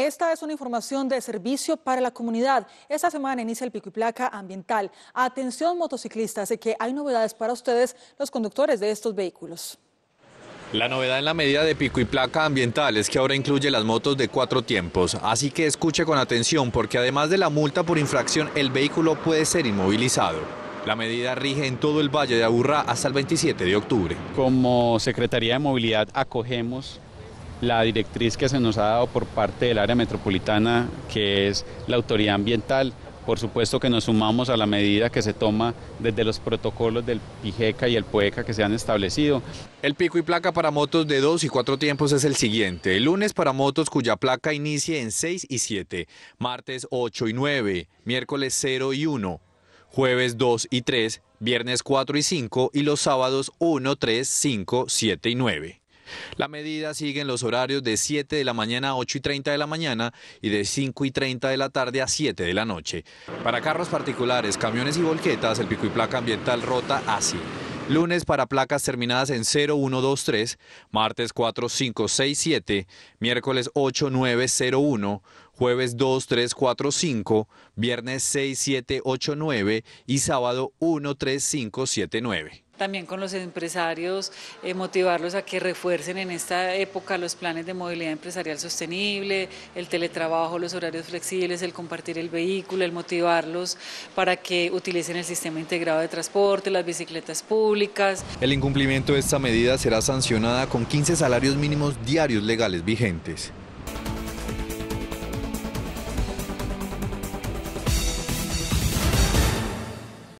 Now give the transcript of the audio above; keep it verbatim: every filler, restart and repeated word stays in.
Esta es una información de servicio para la comunidad. Esta semana inicia el Pico y Placa Ambiental. Atención motociclistas, que hay novedades para ustedes, los conductores de estos vehículos. La novedad en la medida de Pico y Placa Ambiental es que ahora incluye las motos de cuatro tiempos, así que escuche con atención porque además de la multa por infracción, el vehículo puede ser inmovilizado. La medida rige en todo el Valle de Aburrá hasta el veintisiete de octubre. Como Secretaría de Movilidad acogemos la directriz que se nos ha dado por parte del área metropolitana, que es la autoridad ambiental. Por supuesto que nos sumamos a la medida que se toma desde los protocolos del PIJECA y el PUECA que se han establecido. El pico y placa para motos de dos y cuatro tiempos es el siguiente. El lunes para motos cuya placa inicie en seis y siete, martes ocho y nueve, miércoles cero y uno, jueves dos y tres, viernes cuatro y cinco y los sábados uno, tres, cinco, siete y nueve. La medida sigue en los horarios de siete de la mañana a ocho y treinta de la mañana y de cinco y treinta de la tarde a siete de la noche. Para carros particulares, camiones y volquetas, el pico y placa ambiental rota así. Lunes para placas terminadas en cero, uno, dos, tres, martes cuatro, cinco, seis, siete, miércoles ocho, nueve, cero, uno, jueves dos, tres, cuatro, cinco, viernes seis, siete, ocho, nueve y sábado uno, tres, cinco, siete, nueve. También con los empresarios, eh, motivarlos a que refuercen en esta época los planes de movilidad empresarial sostenible, el teletrabajo, los horarios flexibles, el compartir el vehículo, el motivarlos para que utilicen el sistema integrado de transporte, las bicicletas públicas. El incumplimiento de esta medida será sancionada con quince salarios mínimos diarios legales vigentes.